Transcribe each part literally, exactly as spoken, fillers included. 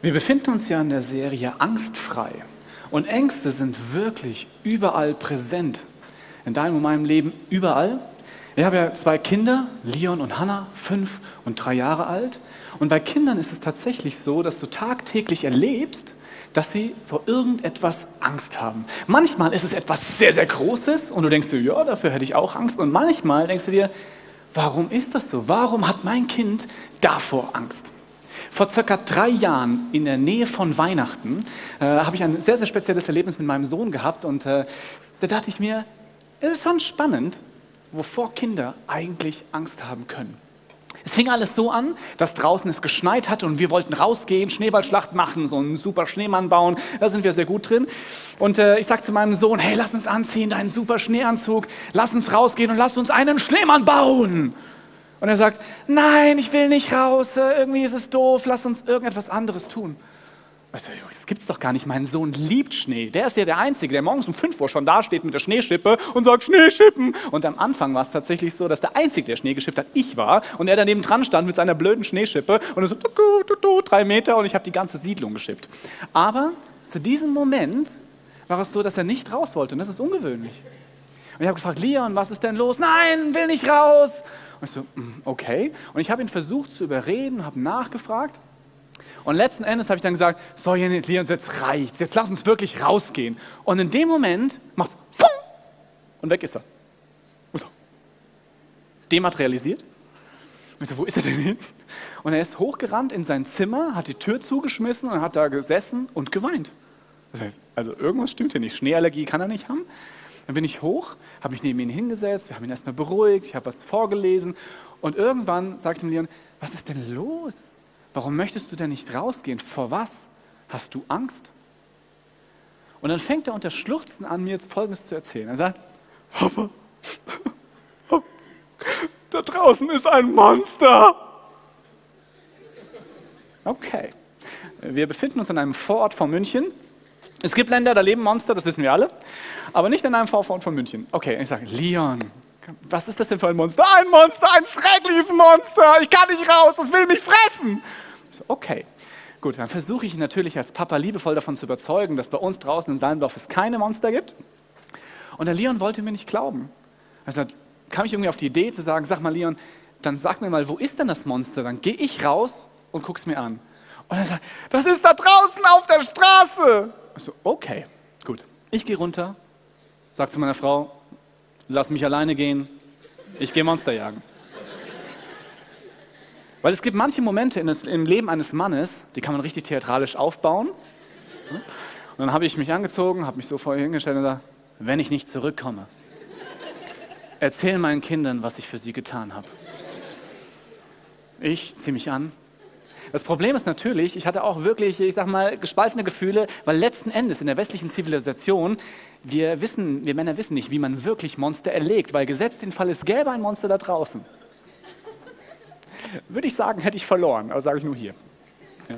Wir befinden uns ja in der Serie Angstfrei. Und Ängste sind wirklich überall präsent. In deinem und meinem Leben überall. Ich habe ja zwei Kinder, Leon und Hannah, fünf und drei Jahre alt. Und bei Kindern ist es tatsächlich so, dass du tagtäglich erlebst, dass sie vor irgendetwas Angst haben. Manchmal ist es etwas sehr, sehr Großes und du denkst dir, ja, dafür hätte ich auch Angst. Und manchmal denkst du dir, warum ist das so? Warum hat mein Kind davor Angst? Vor circa drei Jahren in der Nähe von Weihnachten äh, habe ich ein sehr, sehr spezielles Erlebnis mit meinem Sohn gehabt. Und äh, da dachte ich mir, es ist schon spannend, wovor Kinder eigentlich Angst haben können. Es fing alles so an, dass draußen es geschneit hatte und wir wollten rausgehen, Schneeballschlacht machen, so einen super Schneemann bauen, da sind wir sehr gut drin. Und äh, ich sag zu meinem Sohn, hey, lass uns anziehen, deinen super Schneeanzug, lass uns rausgehen und lass uns einen Schneemann bauen. Und er sagt, nein, ich will nicht raus, irgendwie ist es doof, lass uns irgendetwas anderes tun. Das gibt's doch gar nicht, mein Sohn liebt Schnee. Der ist ja der Einzige, der morgens um fünf Uhr schon da steht mit der Schneeschippe und sagt, Schneeschippen. Und am Anfang war es tatsächlich so, dass der Einzige, der Schnee geschippt hat, ich war. Und er daneben dran stand mit seiner blöden Schneeschippe und er so, tuku, tuku, drei Meter und ich habe die ganze Siedlung geschippt. Aber zu diesem Moment war es so, dass er nicht raus wollte und das ist ungewöhnlich. Und ich habe gefragt, Leon, was ist denn los? Nein, will nicht raus. Und ich so, okay. Und ich habe ihn versucht zu überreden, habe nachgefragt. Und letzten Endes habe ich dann gesagt, so Leon, jetzt reicht's, jetzt lass uns wirklich rausgehen. Und in dem Moment macht es und weg ist er. Und so, dematerialisiert. Und ich so, wo ist er denn hin? Und er ist hochgerannt in sein Zimmer, hat die Tür zugeschmissen und hat da gesessen und geweint. Das heißt, also irgendwas stimmt hier nicht, Schneeallergie kann er nicht haben. Dann bin ich hoch, habe mich neben ihn hingesetzt, wir haben ihn erstmal beruhigt, ich habe was vorgelesen und irgendwann sagte mir Leon, was ist denn los? Warum möchtest du denn nicht rausgehen? Vor was? Hast du Angst? Und dann fängt er unter Schluchzen an, mir jetzt Folgendes zu erzählen. Er sagt, Papa, da draußen ist ein Monster. Okay. Wir befinden uns in einem Vorort von München. Es gibt Länder, da leben Monster, das wissen wir alle. Aber nicht in einem Vorort von München. Okay, ich sage, Leon, was ist das denn für ein Monster? Ein Monster, ein schreckliches Monster. Ich kann nicht raus, es will mich fressen. Okay, gut, dann versuche ich natürlich als Papa liebevoll davon zu überzeugen, dass bei uns draußen in Salmdorf es keine Monster gibt. Und der Leon wollte mir nicht glauben. Also kam ich irgendwie auf die Idee zu sagen, sag mal Leon, dann sag mir mal, wo ist denn das Monster? Dann gehe ich raus und guck's mir an. Und er sagt, das ist da draußen auf der Straße. Also okay, gut, ich gehe runter, sag zu meiner Frau, lass mich alleine gehen, ich gehe Monster jagen. Weil es gibt manche Momente in das, im Leben eines Mannes, die kann man richtig theatralisch aufbauen. Und dann habe ich mich angezogen, habe mich so vor ihr hingestellt und gesagt, wenn ich nicht zurückkomme, erzähl meinen Kindern, was ich für sie getan habe. Ich ziehe mich an. Das Problem ist natürlich, ich hatte auch wirklich, ich sag mal, gespaltene Gefühle, weil letzten Endes in der westlichen Zivilisation, wir wissen, wir Männer wissen nicht, wie man wirklich Monster erlegt, weil gesetzt den Fall, es gäbe ein Monster da draußen. Würde ich sagen, hätte ich verloren, aber sage ich nur hier. Ja.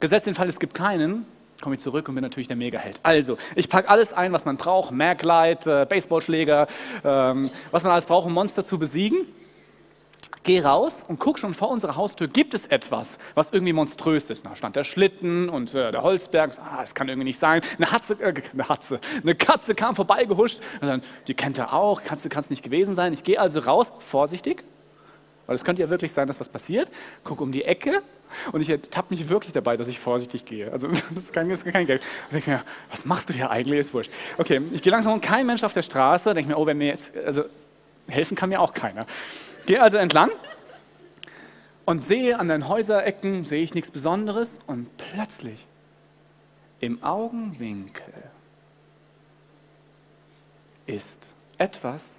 Gesetzt den Fall, es gibt keinen, komme ich zurück und bin natürlich der Megaheld. Also, ich packe alles ein, was man braucht, Merkleit, äh, Baseballschläger, ähm, was man alles braucht, um Monster zu besiegen. Geh raus und guck schon vor unserer Haustür, gibt es etwas, was irgendwie monströs ist. Da stand der Schlitten und äh, der Holzberg, ah, das kann irgendwie nicht sein. Eine Hatze, äh, eine Hatze, eine Katze kam vorbeigehuscht und dann, die kennt er auch, Katze kann es nicht gewesen sein. Ich gehe also raus, vorsichtig, weil es könnte ja wirklich sein, dass was passiert. Guck um die Ecke und ich ertappe mich wirklich dabei, dass ich vorsichtig gehe. Also das ist kein, das ist kein Geld. Und denke mir, was machst du hier eigentlich, ist wurscht. Okay, ich gehe langsam und kein Mensch auf der Straße, denke mir, oh, wenn mir jetzt, also helfen kann mir auch keiner. Gehe also entlang und sehe an den Häuserecken, sehe ich nichts Besonderes und plötzlich im Augenwinkel ist etwas,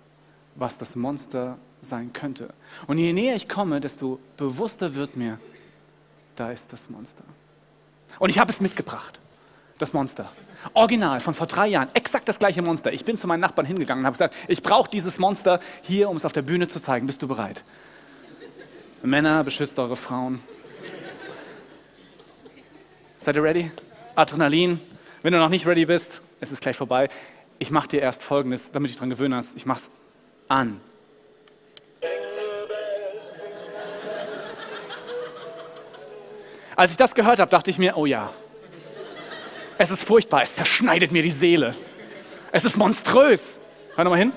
was das Monster sein könnte. Und je näher ich komme, desto bewusster wird mir, da ist das Monster. Und ich habe es mitgebracht, das Monster. Original, von vor drei Jahren, exakt das gleiche Monster. Ich bin zu meinen Nachbarn hingegangen und habe gesagt, ich brauche dieses Monster hier, um es auf der Bühne zu zeigen. Bist du bereit? Männer, beschützt eure Frauen. Seid ihr ready? Adrenalin. Wenn du noch nicht ready bist, es ist gleich vorbei. Ich mache dir erst Folgendes, damit du dich dran gewöhnen hast. Ich mach's an. Als ich das gehört habe, dachte ich mir, oh ja, es ist furchtbar, es zerschneidet mir die Seele. Es ist monströs. Hör nochmal hin.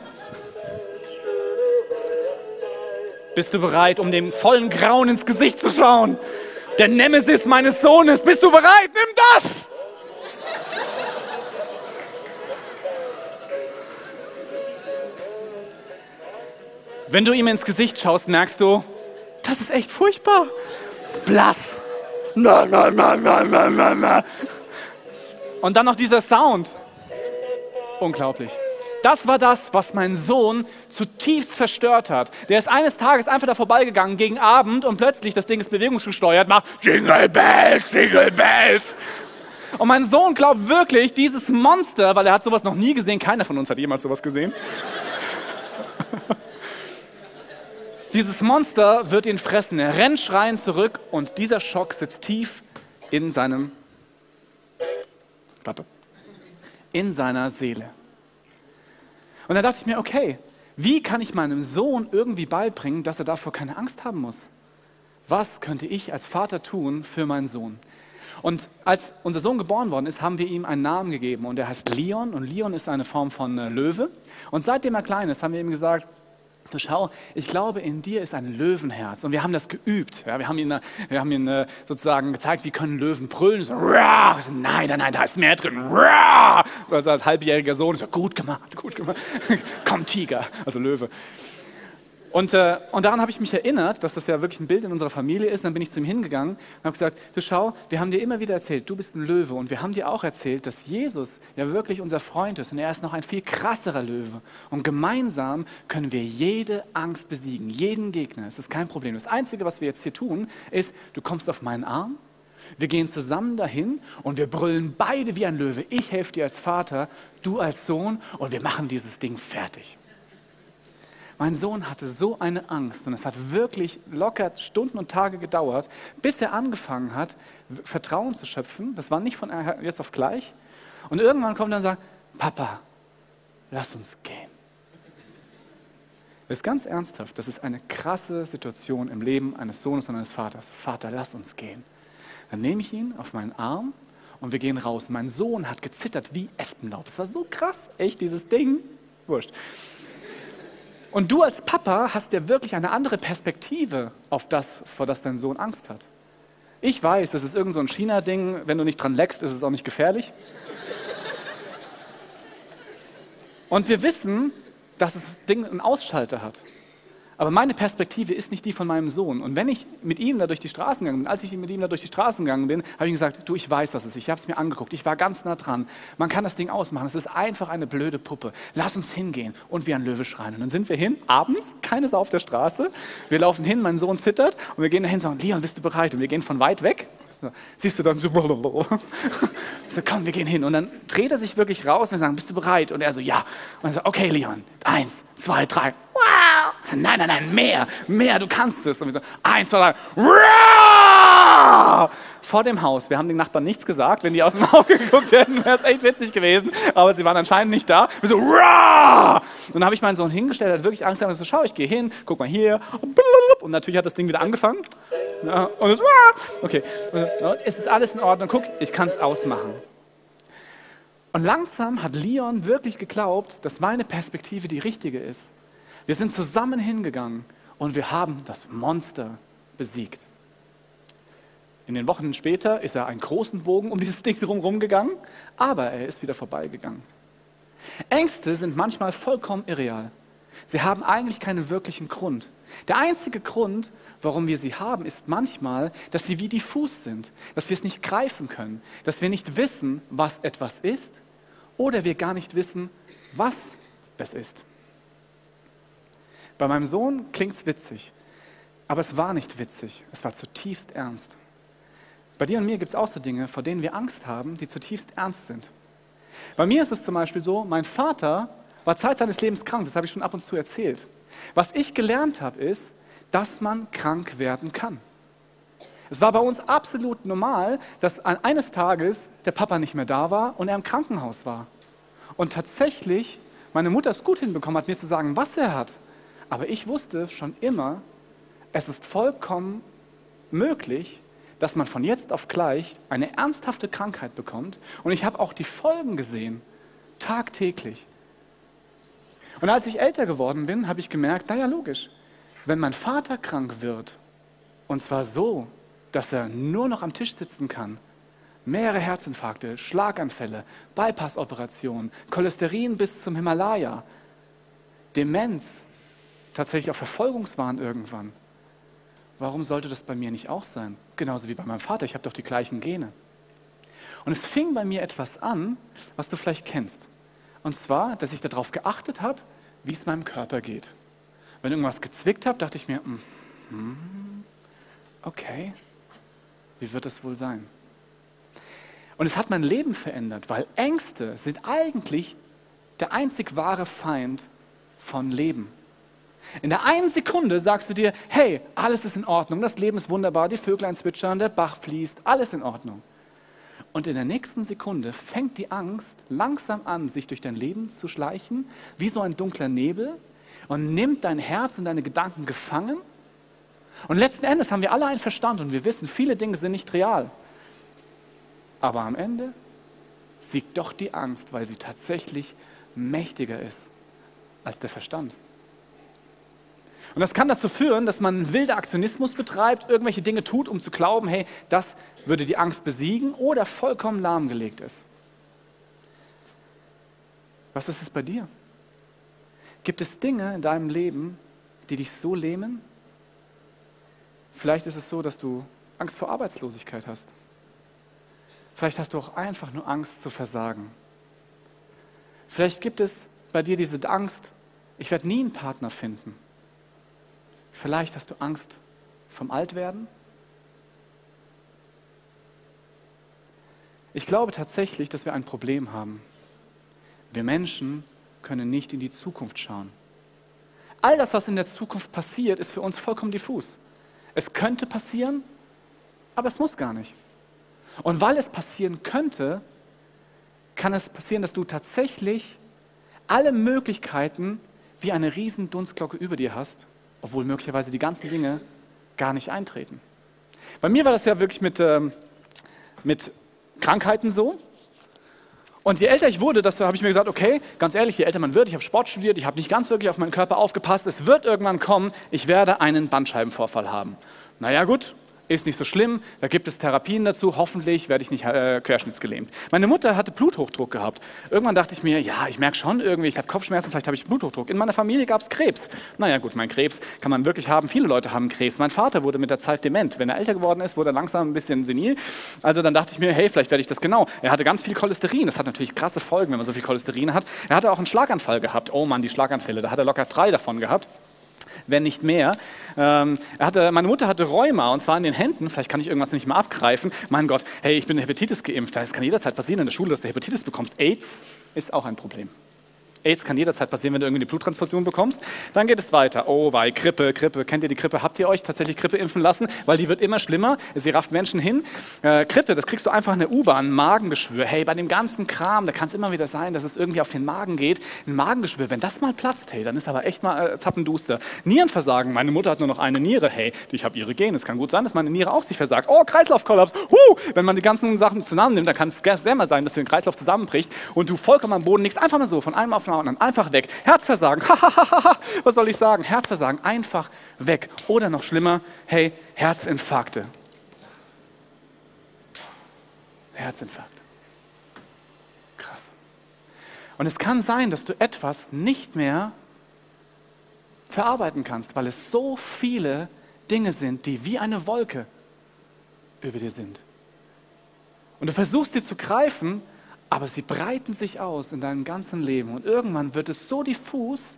Bist du bereit, um dem vollen Grauen ins Gesicht zu schauen? Der Nemesis meines Sohnes, bist du bereit? Nimm das! Wenn du ihm ins Gesicht schaust, merkst du, das ist echt furchtbar. Blass. Na, na, na, na, na, na, na. Und dann noch dieser Sound. Unglaublich. Das war das, was mein Sohn zutiefst verstört hat. Der ist eines Tages einfach da vorbeigegangen gegen Abend und plötzlich, das Ding ist bewegungsgesteuert, macht Jingle Bells, Jingle Bells. Und mein Sohn glaubt wirklich, dieses Monster, weil er hat sowas noch nie gesehen, keiner von uns hat jemals sowas gesehen. Dieses Monster wird ihn fressen. Er rennt schreiend zurück und dieser Schock sitzt tief in seinem Pappe. In seiner Seele. Und da dachte ich mir, okay, wie kann ich meinem Sohn irgendwie beibringen, dass er davor keine Angst haben muss? Was könnte ich als Vater tun für meinen Sohn? Und als unser Sohn geboren worden ist, haben wir ihm einen Namen gegeben und er heißt Leon und Leon ist eine Form von Löwe. Und seitdem er klein ist, haben wir ihm gesagt, du schau, ich glaube, in dir ist ein Löwenherz. Und wir haben das geübt. Ja, wir haben ihn, wir haben ihn sozusagen gezeigt, wie können Löwen brüllen. So, nein, nein, nein, da ist mehr drin. Rah! Also als halbjähriger Sohn, so, gut gemacht, gut gemacht. Komm, Tiger, also Löwe. Und, äh, und daran habe ich mich erinnert, dass das ja wirklich ein Bild in unserer Familie ist. Und dann bin ich zu ihm hingegangen und habe gesagt, du schau, wir haben dir immer wieder erzählt, du bist ein Löwe. Und wir haben dir auch erzählt, dass Jesus ja wirklich unser Freund ist. Und er ist noch ein viel krasserer Löwe. Und gemeinsam können wir jede Angst besiegen, jeden Gegner. Es ist kein Problem. Das Einzige, was wir jetzt hier tun, ist, du kommst auf meinen Arm, wir gehen zusammen dahin und wir brüllen beide wie ein Löwe. Ich helfe dir als Vater, du als Sohn und wir machen dieses Ding fertig. Mein Sohn hatte so eine Angst und es hat wirklich locker Stunden und Tage gedauert, bis er angefangen hat, Vertrauen zu schöpfen. Das war nicht von jetzt auf gleich. Und irgendwann kommt er und sagt, Papa, lass uns gehen. Das ist ganz ernsthaft. Das ist eine krasse Situation im Leben eines Sohnes und eines Vaters. Vater, lass uns gehen. Dann nehme ich ihn auf meinen Arm und wir gehen raus. Mein Sohn hat gezittert wie Espenlaub. Das war so krass, echt, dieses Ding. Wurscht. Und du als Papa hast ja wirklich eine andere Perspektive auf das, vor das dein Sohn Angst hat. Ich weiß, das ist irgend so ein China-Ding, wenn du nicht dran leckst, ist es auch nicht gefährlich. Und wir wissen, dass das Ding einen Ausschalter hat. Aber meine Perspektive ist nicht die von meinem Sohn. Und wenn ich mit ihm da durch die Straßen gegangen bin, als ich mit ihm da durch die Straßen gegangen bin, habe ich ihm gesagt, du, ich weiß, was es ist. Ich habe es mir angeguckt. Ich war ganz nah dran. Man kann das Ding ausmachen. Es ist einfach eine blöde Puppe. Lass uns hingehen und wie ein Löwe schreien. Und dann sind wir hin, abends, keine Sau auf der Straße. Wir laufen hin, mein Sohn zittert und wir gehen dahin und sagen, Leon, bist du bereit? Und wir gehen von weit weg. Siehst du dann so, so, komm, wir gehen hin. Und dann dreht er sich wirklich raus und wir sagen, bist du bereit? Und er so, ja. Und er so, okay, Leon, eins, zwei, drei. Wow! Nein, nein, nein, mehr, mehr, du kannst es. Und wir so, eins, zwei, drei. Wow! Vor dem Haus, wir haben den Nachbarn nichts gesagt. Wenn die aus dem Auge geguckt hätten, wäre es echt witzig gewesen. Aber sie waren anscheinend nicht da. Wir so, wow! Und dann habe ich meinen Sohn hingestellt, er hat wirklich Angst gehabt. Und so, schau, ich gehe hin, guck mal hier. Und natürlich hat das Ding wieder angefangen. Und es, okay. Es ist alles in Ordnung, guck, ich kann es ausmachen. Und langsam hat Leon wirklich geglaubt, dass meine Perspektive die richtige ist. Wir sind zusammen hingegangen und wir haben das Monster besiegt. In den Wochen später ist er einen großen Bogen um dieses Ding drumherum gegangen, aber er ist wieder vorbeigegangen. Ängste sind manchmal vollkommen irreal. Sie haben eigentlich keinen wirklichen Grund. Der einzige Grund, warum wir sie haben, ist manchmal, dass sie wie diffus sind, dass wir es nicht greifen können, dass wir nicht wissen, was etwas ist oder wir gar nicht wissen, was es ist. Bei meinem Sohn klingt es witzig, aber es war nicht witzig, es war zutiefst ernst. Bei dir und mir gibt es auch so Dinge, vor denen wir Angst haben, die zutiefst ernst sind. Bei mir ist es zum Beispiel so, mein Vater war Zeit seines Lebens krank, das habe ich schon ab und zu erzählt. Was ich gelernt habe, ist, dass man krank werden kann. Es war bei uns absolut normal, dass eines Tages der Papa nicht mehr da war und er im Krankenhaus war. Und tatsächlich, meine Mutter es gut hinbekommen hat, mir zu sagen, was er hat. Aber ich wusste schon immer, es ist vollkommen möglich, dass man von jetzt auf gleich eine ernsthafte Krankheit bekommt. Und ich habe auch die Folgen gesehen, tagtäglich. Und als ich älter geworden bin, habe ich gemerkt, naja, logisch, wenn mein Vater krank wird, und zwar so, dass er nur noch am Tisch sitzen kann, mehrere Herzinfarkte, Schlaganfälle, Bypass-Operationen, Cholesterin bis zum Himalaya, Demenz, tatsächlich auch Verfolgungswahn irgendwann. Warum sollte das bei mir nicht auch sein? Genauso wie bei meinem Vater, ich habe doch die gleichen Gene. Und es fing bei mir etwas an, was du vielleicht kennst. Und zwar, dass ich darauf geachtet habe, wie es meinem Körper geht. Wenn irgendwas gezwickt habe, dachte ich mir, mm, okay, wie wird das wohl sein? Und es hat mein Leben verändert, weil Ängste sind eigentlich der einzig wahre Feind von Leben. In der einen Sekunde sagst du dir, hey, alles ist in Ordnung, das Leben ist wunderbar, die Vöglein zwitschern, der Bach fließt, alles in Ordnung. Und in der nächsten Sekunde fängt die Angst langsam an, sich durch dein Leben zu schleichen, wie so ein dunkler Nebel, und nimmt dein Herz und deine Gedanken gefangen. Und letzten Endes haben wir alle einen Verstand und wir wissen, viele Dinge sind nicht real. Aber am Ende siegt doch die Angst, weil sie tatsächlich mächtiger ist als der Verstand. Und das kann dazu führen, dass man wilden Aktionismus betreibt, irgendwelche Dinge tut, um zu glauben, hey, das würde die Angst besiegen, oder vollkommen lahmgelegt ist. Was ist es bei dir? Gibt es Dinge in deinem Leben, die dich so lähmen? Vielleicht ist es so, dass du Angst vor Arbeitslosigkeit hast. Vielleicht hast du auch einfach nur Angst zu versagen. Vielleicht gibt es bei dir diese Angst, ich werde nie einen Partner finden. Vielleicht hast du Angst vom Altwerden. Ich glaube tatsächlich, dass wir ein Problem haben. Wir Menschen können nicht in die Zukunft schauen. All das, was in der Zukunft passiert, ist für uns vollkommen diffus. Es könnte passieren, aber es muss gar nicht. Und weil es passieren könnte, kann es passieren, dass du tatsächlich alle Möglichkeiten wie eine riesen Dunstglocke über dir hast, obwohl möglicherweise die ganzen Dinge gar nicht eintreten. Bei mir war das ja wirklich mit, ähm, mit Krankheiten so. Und je älter ich wurde, desto habe ich mir gesagt, okay, ganz ehrlich, je älter man wird, ich habe Sport studiert, ich habe nicht ganz wirklich auf meinen Körper aufgepasst, es wird irgendwann kommen, ich werde einen Bandscheibenvorfall haben. Naja gut, ist nicht so schlimm, da gibt es Therapien dazu, hoffentlich werde ich nicht äh, querschnittsgelähmt. Meine Mutter hatte Bluthochdruck gehabt. Irgendwann dachte ich mir, ja, ich merke schon irgendwie, ich habe Kopfschmerzen, vielleicht habe ich Bluthochdruck. In meiner Familie gab es Krebs. Naja gut, mein Krebs kann man wirklich haben, viele Leute haben Krebs. Mein Vater wurde mit der Zeit dement. Wenn er älter geworden ist, wurde er langsam ein bisschen senil. Also dann dachte ich mir, hey, vielleicht werde ich das genau. Er hatte ganz viel Cholesterin, das hat natürlich krasse Folgen, wenn man so viel Cholesterin hat. Er hatte auch einen Schlaganfall gehabt. Oh Mann, die Schlaganfälle, da hat er locker drei davon gehabt. Wenn nicht mehr. Ähm, er hatte, meine Mutter hatte Rheuma, und zwar in den Händen. Vielleicht kann ich irgendwas nicht mehr abgreifen. Mein Gott, hey, ich bin Hepatitis geimpft. Das kann jederzeit passieren in der Schule, dass du Hepatitis bekommst. AIDS ist auch ein Problem. AIDS kann jederzeit passieren, wenn du irgendwie eine Bluttransfusion bekommst. Dann geht es weiter. Oh wei, Grippe, Grippe. Kennt ihr die Grippe? Habt ihr euch tatsächlich Grippe impfen lassen? Weil die wird immer schlimmer. Sie rafft Menschen hin. Äh, Grippe, das kriegst du einfach in der U-Bahn. Magengeschwür. Hey, bei dem ganzen Kram, da kann es immer wieder sein, dass es irgendwie auf den Magen geht. Ein Magengeschwür, wenn das mal platzt, hey, dann ist aber echt mal äh, zappenduster. Nierenversagen. Meine Mutter hat nur noch eine Niere. Hey, ich habe ihre Gene. Es kann gut sein, dass meine Niere auch sich versagt. Oh, Kreislaufkollaps. Huh! Wenn man die ganzen Sachen zusammen nimmt, dann kann es sehr mal sein, dass der Kreislauf zusammenbricht und du vollkommen am Boden liegst. Einfach mal so, von einem auf und dann einfach weg. Herzversagen, was soll ich sagen? Herzversagen, einfach weg. Oder noch schlimmer, hey, Herzinfarkte. Herzinfarkte. Krass. Und es kann sein, dass du etwas nicht mehr verarbeiten kannst, weil es so viele Dinge sind, die wie eine Wolke über dir sind. Und du versuchst sie zu greifen, aber sie breiten sich aus in deinem ganzen Leben. Und irgendwann wird es so diffus,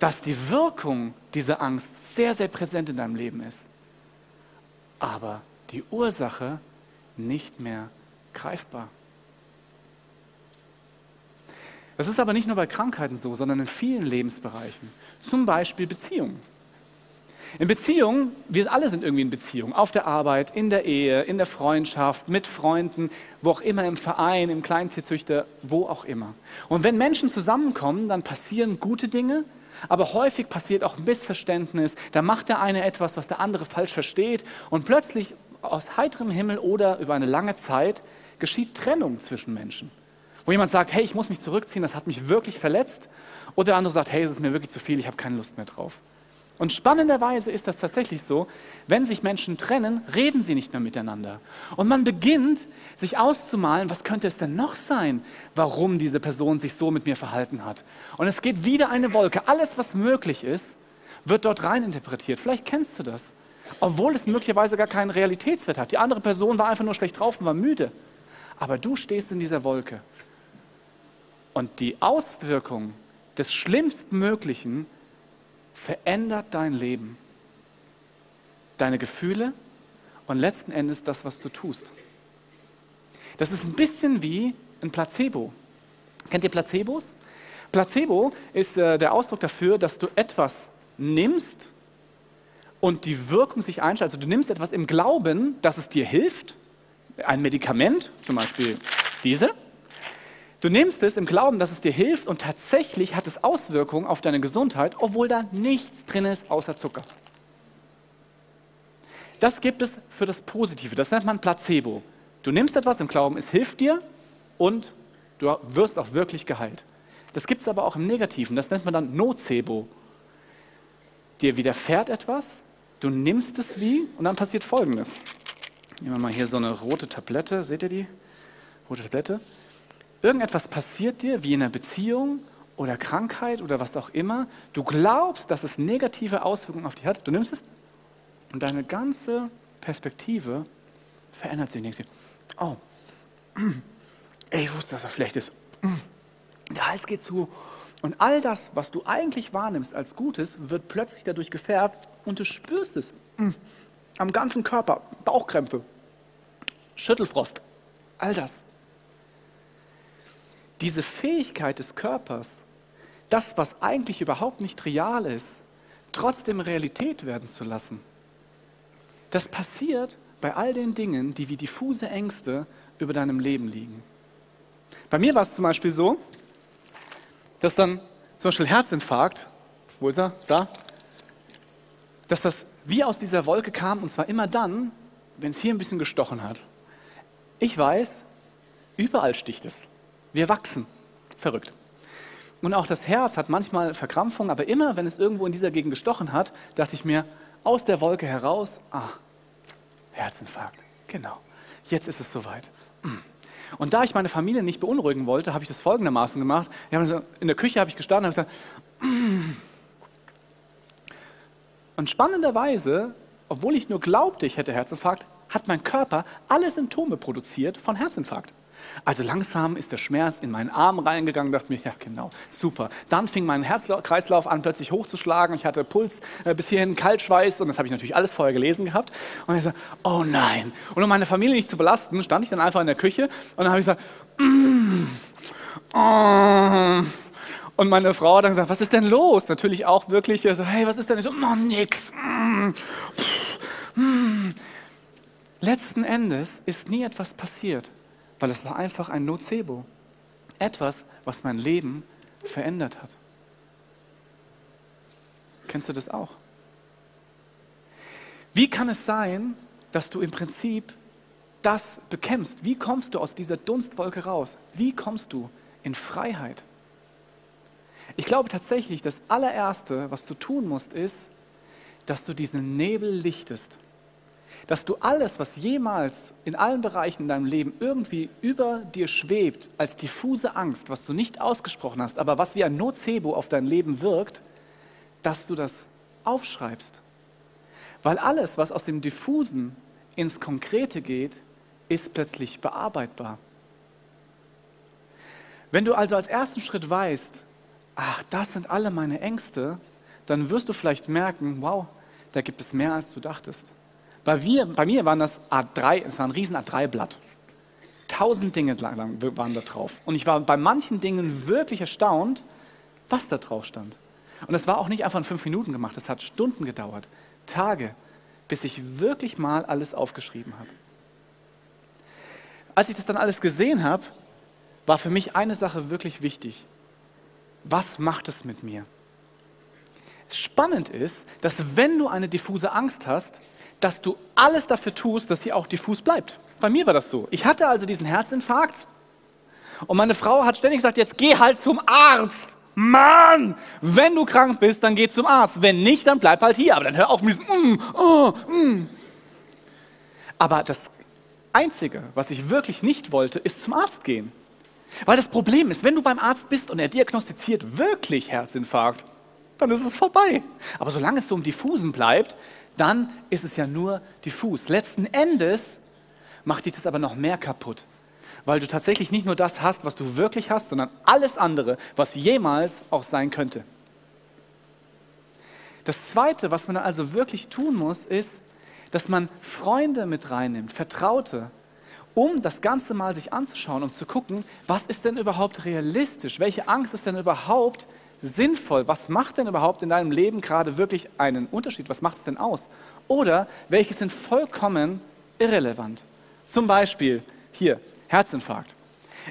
dass die Wirkung dieser Angst sehr, sehr präsent in deinem Leben ist. Aber die Ursache nicht mehr greifbar. Das ist aber nicht nur bei Krankheiten so, sondern in vielen Lebensbereichen. Zum Beispiel Beziehungen. In Beziehungen, wir alle sind irgendwie in Beziehung, auf der Arbeit, in der Ehe, in der Freundschaft, mit Freunden, wo auch immer, im Verein, im Kleintierzüchter, wo auch immer. Und wenn Menschen zusammenkommen, dann passieren gute Dinge, aber häufig passiert auch Missverständnis. Da macht der eine etwas, was der andere falsch versteht, und plötzlich aus heiterem Himmel oder über eine lange Zeit geschieht Trennung zwischen Menschen. Wo jemand sagt, hey, ich muss mich zurückziehen, das hat mich wirklich verletzt. Oder der andere sagt, hey, es ist mir wirklich zu viel, ich habe keine Lust mehr drauf. Und spannenderweise ist das tatsächlich so, wenn sich Menschen trennen, reden sie nicht mehr miteinander. Und man beginnt, sich auszumalen, was könnte es denn noch sein, warum diese Person sich so mit mir verhalten hat. Und es geht wieder eine Wolke. Alles, was möglich ist, wird dort reininterpretiert. Vielleicht kennst du das. Obwohl es möglicherweise gar keinen Realitätswert hat. Die andere Person war einfach nur schlecht drauf und war müde. Aber du stehst in dieser Wolke. Und die Auswirkung des Schlimmstmöglichen verändert dein Leben, deine Gefühle und letzten Endes das, was du tust. Das ist ein bisschen wie ein Placebo. Kennt ihr Placebos? Placebo ist äh, der Ausdruck dafür, dass du etwas nimmst und die Wirkung sich einschaltet. Also du nimmst etwas im Glauben, dass es dir hilft. Ein Medikament, zum Beispiel diese. Du nimmst es im Glauben, dass es dir hilft und tatsächlich hat es Auswirkungen auf deine Gesundheit, obwohl da nichts drin ist außer Zucker. Das gibt es für das Positive, das nennt man Placebo. Du nimmst etwas im Glauben, es hilft dir und du wirst auch wirklich geheilt. Das gibt es aber auch im Negativen, das nennt man dann Nocebo. Dir widerfährt etwas, du nimmst es wie und dann passiert Folgendes. Nehmen wir mal hier so eine rote Tablette, seht ihr die? Rote Tablette. Irgendetwas passiert dir, wie in einer Beziehung oder Krankheit oder was auch immer. Du glaubst, dass es negative Auswirkungen auf dich hat. Du nimmst es und deine ganze Perspektive verändert sich. Denkst dir, oh, ich wusste, dass das schlecht ist. Der Hals geht zu. Und all das, was du eigentlich wahrnimmst als Gutes, wird plötzlich dadurch gefärbt und du spürst es am ganzen Körper. Bauchkrämpfe, Schüttelfrost, all das. Diese Fähigkeit des Körpers, das, was eigentlich überhaupt nicht real ist, trotzdem Realität werden zu lassen, das passiert bei all den Dingen, die wie diffuse Ängste über deinem Leben liegen. Bei mir war es zum Beispiel so, dass dann zum Beispiel Herzinfarkt, wo ist er? Da. Dass das wie aus dieser Wolke kam und zwar immer dann, wenn es hier ein bisschen gestochen hat. Ich weiß, überall sticht es. Wir wachsen. Verrückt. Und auch das Herz hat manchmal Verkrampfung, aber immer, wenn es irgendwo in dieser Gegend gestochen hat, dachte ich mir, aus der Wolke heraus, ach, Herzinfarkt, genau, jetzt ist es soweit. Und da ich meine Familie nicht beunruhigen wollte, habe ich das folgendermaßen gemacht. In der Küche habe ich gestanden und habe gesagt, und spannenderweise, obwohl ich nur glaubte, ich hätte Herzinfarkt, hat mein Körper alle Symptome produziert von Herzinfarkt. Also langsam ist der Schmerz in meinen Arm reingegangen, dachte mir, ja genau, super. Dann fing mein Herzkreislauf an, plötzlich hochzuschlagen. Ich hatte Puls, äh, bis hierhin Kaltschweiß und das habe ich natürlich alles vorher gelesen gehabt. Und ich so, oh nein. Und um meine Familie nicht zu belasten, stand ich dann einfach in der Küche und dann habe ich gesagt, mm, oh. Und meine Frau hat dann gesagt, was ist denn los? Natürlich auch wirklich, so, hey, was ist denn? Ich so, oh, nix. Mm, mm. Letzten Endes ist nie etwas passiert. Weil es war einfach ein Nocebo. Etwas, was mein Leben verändert hat. Kennst du das auch? Wie kann es sein, dass du im Prinzip das bekämpfst? Wie kommst du aus dieser Dunstwolke raus? Wie kommst du in Freiheit? Ich glaube tatsächlich, das allererste, was du tun musst, ist, dass du diesen Nebel lichtest. Dass du alles, was jemals in allen Bereichen in deinem Leben irgendwie über dir schwebt, als diffuse Angst, was du nicht ausgesprochen hast, aber was wie ein Nocebo auf dein Leben wirkt, dass du das aufschreibst. Weil alles, was aus dem Diffusen ins Konkrete geht, ist plötzlich bearbeitbar. Wenn du also als ersten Schritt weißt, ach, das sind alle meine Ängste, dann wirst du vielleicht merken, wow, da gibt es mehr, als du dachtest. Bei, wir, bei mir waren das A drei, es war ein riesen A drei Blatt. Tausend Dinge lang waren da drauf. Und ich war bei manchen Dingen wirklich erstaunt, was da drauf stand. Und das war auch nicht einfach in fünf Minuten gemacht, das hat Stunden gedauert, Tage, bis ich wirklich mal alles aufgeschrieben habe. Als ich das dann alles gesehen habe, war für mich eine Sache wirklich wichtig. Was macht es mit mir? Spannend ist, dass wenn du eine diffuse Angst hast, dass du alles dafür tust, dass sie auch diffus bleibt. Bei mir war das so. Ich hatte also diesen Herzinfarkt und meine Frau hat ständig gesagt, jetzt geh halt zum Arzt. Mann, wenn du krank bist, dann geh zum Arzt. Wenn nicht, dann bleib halt hier. Aber dann hör auf mit diesem mm, oh, mm. Aber das Einzige, was ich wirklich nicht wollte, ist zum Arzt gehen. Weil das Problem ist, wenn du beim Arzt bist und er diagnostiziert wirklich Herzinfarkt, dann ist es vorbei. Aber solange es so um diffusen bleibt, dann ist es ja nur diffus. Letzten Endes macht dich das aber noch mehr kaputt, weil du tatsächlich nicht nur das hast, was du wirklich hast, sondern alles andere, was jemals auch sein könnte. Das Zweite, was man also wirklich tun muss, ist, dass man Freunde mit reinnimmt, Vertraute, um das Ganze mal sich anzuschauen, um zu gucken, was ist denn überhaupt realistisch, welche Angst ist denn überhaupt sinnvoll, was macht denn überhaupt in deinem Leben gerade wirklich einen Unterschied, was macht es denn aus? Oder welche sind vollkommen irrelevant? Zum Beispiel hier, Herzinfarkt.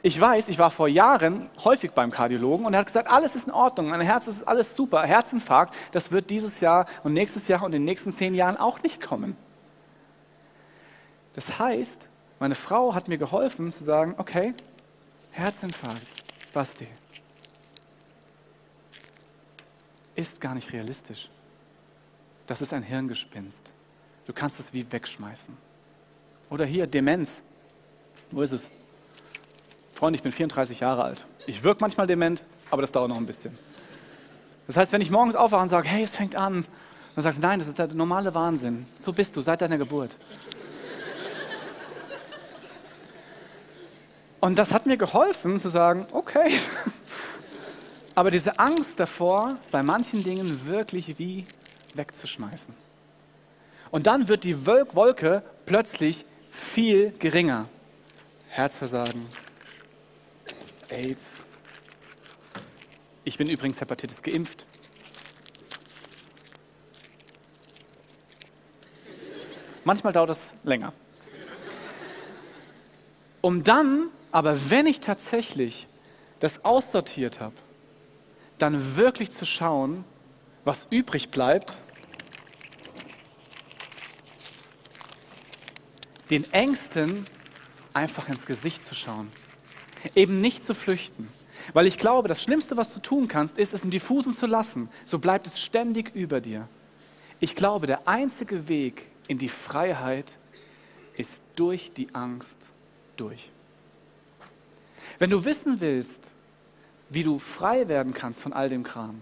Ich weiß, ich war vor Jahren häufig beim Kardiologen und er hat gesagt, alles ist in Ordnung, mein Herz ist alles super, Herzinfarkt, das wird dieses Jahr und nächstes Jahr und in den nächsten zehn Jahren auch nicht kommen. Das heißt, meine Frau hat mir geholfen zu sagen, okay, Herzinfarkt, Basti, ist gar nicht realistisch. Das ist ein Hirngespinst. Du kannst es wie wegschmeißen. Oder hier, Demenz. Wo ist es? Freunde, ich bin vierunddreißig Jahre alt. Ich wirke manchmal dement, aber das dauert noch ein bisschen. Das heißt, wenn ich morgens aufwache und sage, hey, es fängt an, dann sagt, nein, das ist der normale Wahnsinn. So bist du seit deiner Geburt. Und das hat mir geholfen, zu sagen, okay. Aber diese Angst davor, bei manchen Dingen wirklich wie wegzuschmeißen. Und dann wird die Wolke plötzlich viel geringer. Herzversagen, AIDS. Ich bin übrigens Hepatitis geimpft. Manchmal dauert es länger. Um dann, aber wenn ich tatsächlich das aussortiert habe, dann wirklich zu schauen, was übrig bleibt, den Ängsten einfach ins Gesicht zu schauen, eben nicht zu flüchten. Weil ich glaube, das Schlimmste, was du tun kannst, ist, es im Diffusen zu lassen. So bleibt es ständig über dir. Ich glaube, der einzige Weg in die Freiheit ist durch die Angst durch. Wenn du wissen willst, wie du frei werden kannst von all dem Kram,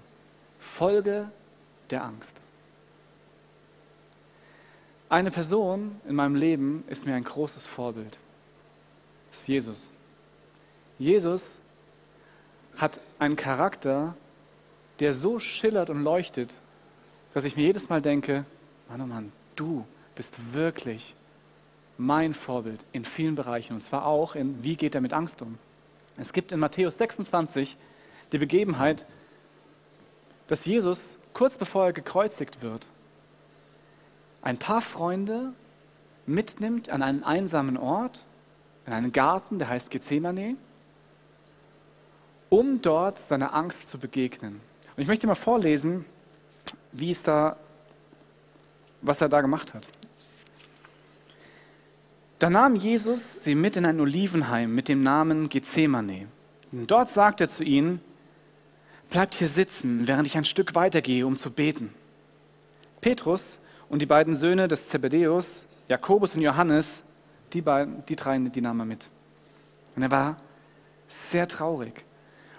folge der Angst. Eine Person in meinem Leben ist mir ein großes Vorbild. Das ist Jesus. Jesus hat einen Charakter, der so schillert und leuchtet, dass ich mir jedes Mal denke, Mann, oh Mann, du bist wirklich mein Vorbild in vielen Bereichen. Und zwar auch in, wie geht er mit Angst um? Es gibt in Matthäus sechsundzwanzig die Begebenheit, dass Jesus, kurz bevor er gekreuzigt wird, ein paar Freunde mitnimmt an einen einsamen Ort, in einen Garten, der heißt Gethsemane, um dort seiner Angst zu begegnen. Und ich möchte mal vorlesen, wie es da, was er da gemacht hat. Da nahm Jesus sie mit in ein Olivenhain mit dem Namen Gethsemane. Und dort sagte er zu ihnen, bleibt hier sitzen, während ich ein Stück weitergehe, um zu beten. Petrus und die beiden Söhne des Zebedeus, Jakobus und Johannes, die, beiden, die drei, die nahm er mit. Und er war sehr traurig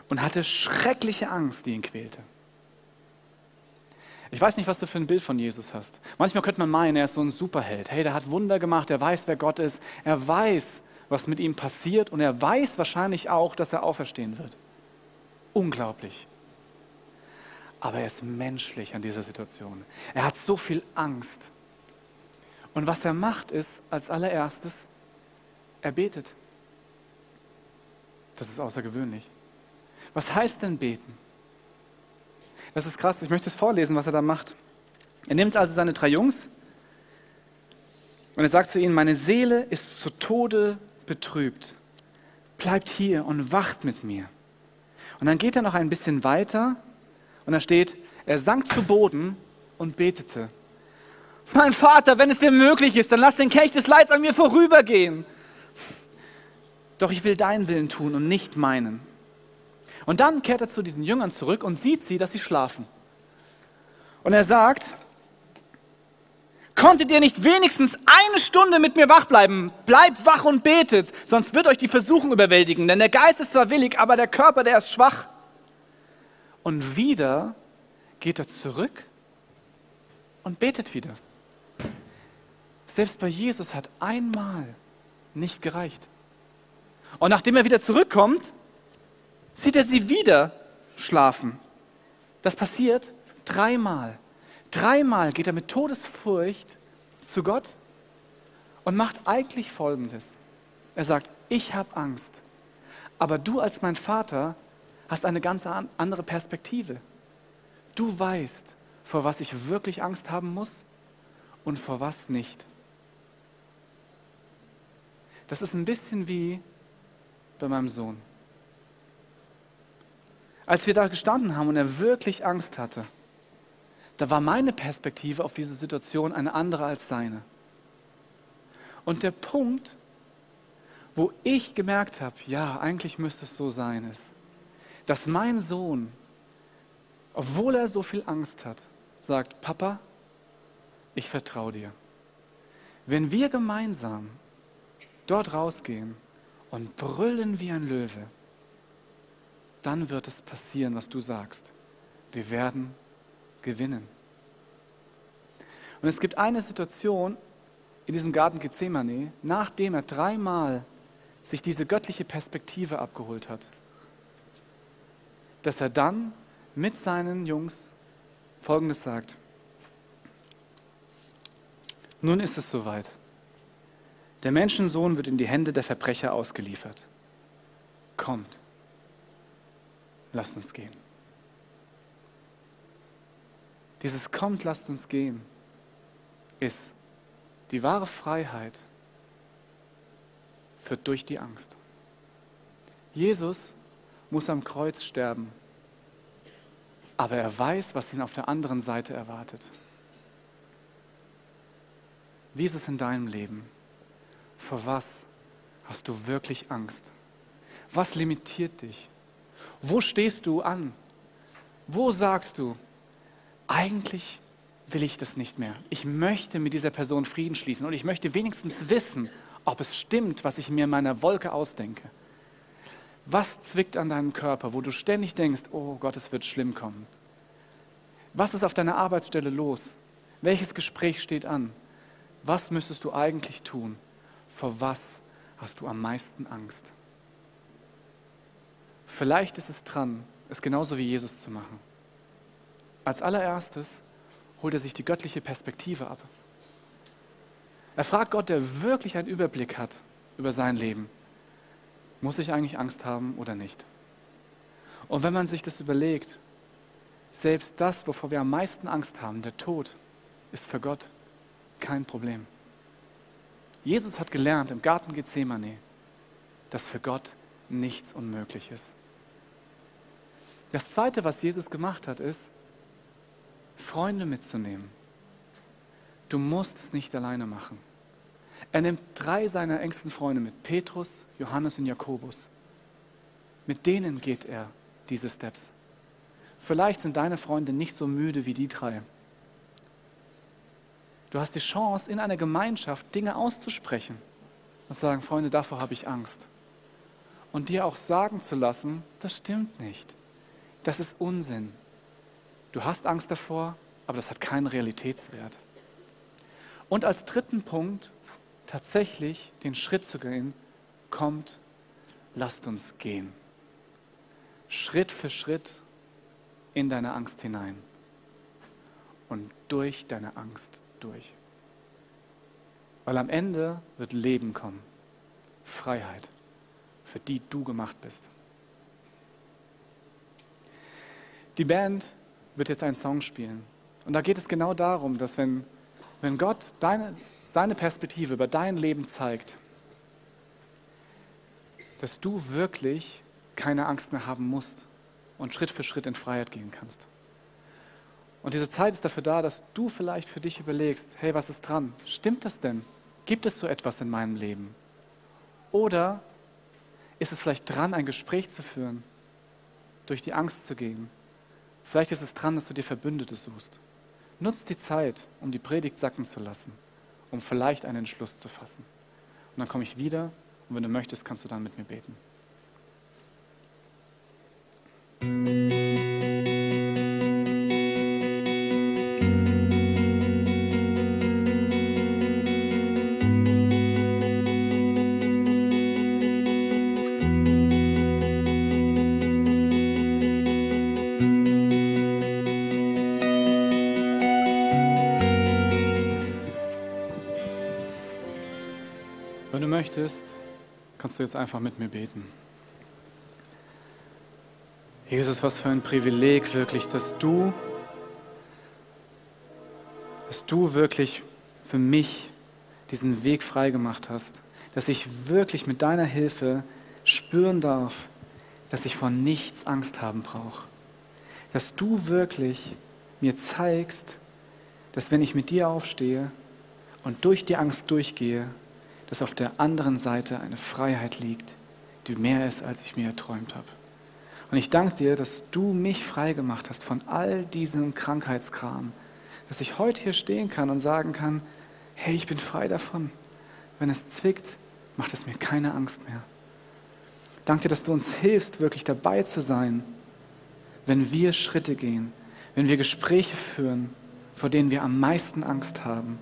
und hatte schreckliche Angst, die ihn quälte. Ich weiß nicht, was du für ein Bild von Jesus hast. Manchmal könnte man meinen, er ist so ein Superheld. Hey, der hat Wunder gemacht, er weiß, wer Gott ist. Er weiß, was mit ihm passiert und er weiß wahrscheinlich auch, dass er auferstehen wird. Unglaublich. Aber er ist menschlich an dieser Situation. Er hat so viel Angst. Und was er macht ist, als allererstes, er betet. Das ist außergewöhnlich. Was heißt denn beten? Das ist krass, ich möchte es vorlesen, was er da macht. Er nimmt also seine drei Jungs und er sagt zu ihnen, meine Seele ist zu Tode betrübt. Bleibt hier und wacht mit mir. Und dann geht er noch ein bisschen weiter und da steht, er sank zu Boden und betete. Mein Vater, wenn es dir möglich ist, dann lass den Kelch des Leids an mir vorübergehen. Doch ich will deinen Willen tun und nicht meinen. Und dann kehrt er zu diesen Jüngern zurück und sieht sie, dass sie schlafen. Und er sagt, konntet ihr nicht wenigstens eine Stunde mit mir wach bleiben? Bleibt wach und betet, sonst wird euch die Versuchung überwältigen. Denn der Geist ist zwar willig, aber der Körper, der ist schwach. Und wieder geht er zurück und betet wieder. Selbst bei Jesus hat einmal nicht gereicht. Und nachdem er wieder zurückkommt, sieht er sie wieder schlafen. Das passiert dreimal. Dreimal geht er mit Todesfurcht zu Gott und macht eigentlich Folgendes. Er sagt, ich habe Angst, aber du als mein Vater hast eine ganz andere Perspektive. Du weißt, vor was ich wirklich Angst haben muss und vor was nicht. Das ist ein bisschen wie bei meinem Sohn. Als wir da gestanden haben und er wirklich Angst hatte, da war meine Perspektive auf diese Situation eine andere als seine. Und der Punkt, wo ich gemerkt habe, ja, eigentlich müsste es so sein, ist, dass mein Sohn, obwohl er so viel Angst hat, sagt, Papa, ich vertraue dir. Wenn wir gemeinsam dort rausgehen und brüllen wie ein Löwe, dann wird es passieren, was du sagst. Wir werden gewinnen. Und es gibt eine Situation in diesem Garten Gethsemane, nachdem er dreimal sich diese göttliche Perspektive abgeholt hat, dass er dann mit seinen Jungs Folgendes sagt. Nun ist es soweit. Der Menschensohn wird in die Hände der Verbrecher ausgeliefert. Kommt, lasst uns gehen. Dieses Kommt, lasst uns gehen, ist die wahre Freiheit, führt durch die Angst. Jesus muss am Kreuz sterben, aber er weiß, was ihn auf der anderen Seite erwartet. Wie ist es in deinem Leben? Vor was hast du wirklich Angst? Was limitiert dich? Wo stehst du an? Wo sagst du, eigentlich will ich das nicht mehr. Ich möchte mit dieser Person Frieden schließen und ich möchte wenigstens wissen, ob es stimmt, was ich mir in meiner Wolke ausdenke. Was zwickt an deinem Körper, wo du ständig denkst, oh Gott, es wird schlimm kommen? Was ist auf deiner Arbeitsstelle los? Welches Gespräch steht an? Was müsstest du eigentlich tun? Vor was hast du am meisten Angst? Vielleicht ist es dran, es genauso wie Jesus zu machen. Als allererstes holt er sich die göttliche Perspektive ab. Er fragt Gott, der wirklich einen Überblick hat über sein Leben. Muss ich eigentlich Angst haben oder nicht? Und wenn man sich das überlegt, selbst das, wovor wir am meisten Angst haben, der Tod, ist für Gott kein Problem. Jesus hat gelernt im Garten Gethsemane, dass für Gott nichts unmöglich ist. Das Zweite, was Jesus gemacht hat, ist, Freunde mitzunehmen. Du musst es nicht alleine machen. Er nimmt drei seiner engsten Freunde mit, Petrus, Johannes und Jakobus. Mit denen geht er diese Steps. Vielleicht sind deine Freunde nicht so müde wie die drei. Du hast die Chance, in einer Gemeinschaft Dinge auszusprechen und sagen, Freunde, davor habe ich Angst. Und dir auch sagen zu lassen, das stimmt nicht. Das ist Unsinn. Du hast Angst davor, aber das hat keinen Realitätswert. Und als dritten Punkt tatsächlich den Schritt zu gehen, kommt, lasst uns gehen. Schritt für Schritt in deine Angst hinein und durch deine Angst durch. Weil am Ende wird Leben kommen, Freiheit, für die du gemacht bist. Die Band wird jetzt einen Song spielen. Und da geht es genau darum, dass wenn, wenn Gott deine, seine Perspektive über dein Leben zeigt, dass du wirklich keine Angst mehr haben musst und Schritt für Schritt in Freiheit gehen kannst. Und diese Zeit ist dafür da, dass du vielleicht für dich überlegst, hey, was ist dran? Stimmt das denn? Gibt es so etwas in meinem Leben? Oder ist es vielleicht dran, ein Gespräch zu führen, durch die Angst zu gehen? Vielleicht ist es dran, dass du dir Verbündete suchst. Nutz die Zeit, um die Predigt sacken zu lassen, um vielleicht einen Entschluss zu fassen. Und dann komme ich wieder und wenn du möchtest, kannst du dann mit mir beten. Möchtest, kannst du jetzt einfach mit mir beten. Jesus, was für ein Privileg wirklich, dass du, dass du wirklich für mich diesen Weg freigemacht hast, dass ich wirklich mit deiner Hilfe spüren darf, dass ich vor nichts Angst haben brauche, dass du wirklich mir zeigst, dass wenn ich mit dir aufstehe und durch die Angst durchgehe, dass auf der anderen Seite eine Freiheit liegt, die mehr ist, als ich mir erträumt habe. Und ich danke dir, dass du mich freigemacht hast von all diesem Krankheitskram, dass ich heute hier stehen kann und sagen kann, hey, ich bin frei davon. Wenn es zwickt, macht es mir keine Angst mehr. Danke dir, dass du uns hilfst, wirklich dabei zu sein, wenn wir Schritte gehen, wenn wir Gespräche führen, vor denen wir am meisten Angst haben,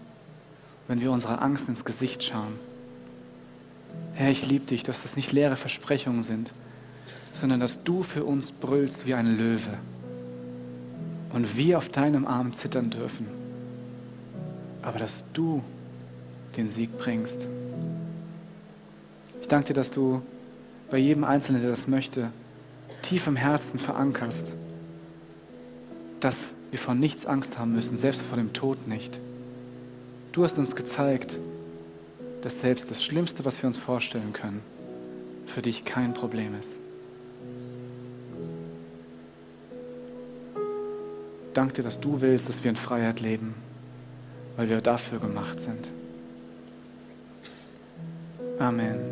wenn wir unserer Angst ins Gesicht schauen. Herr, ich liebe dich, dass das nicht leere Versprechungen sind, sondern dass du für uns brüllst wie ein Löwe und wir auf deinem Arm zittern dürfen, aber dass du den Sieg bringst. Ich danke dir, dass du bei jedem Einzelnen, der das möchte, tief im Herzen verankerst, dass wir vor nichts Angst haben müssen, selbst vor dem Tod nicht. Du hast uns gezeigt, dass selbst das Schlimmste, was wir uns vorstellen können, für dich kein Problem ist. Danke dir, dass du willst, dass wir in Freiheit leben, weil wir dafür gemacht sind. Amen.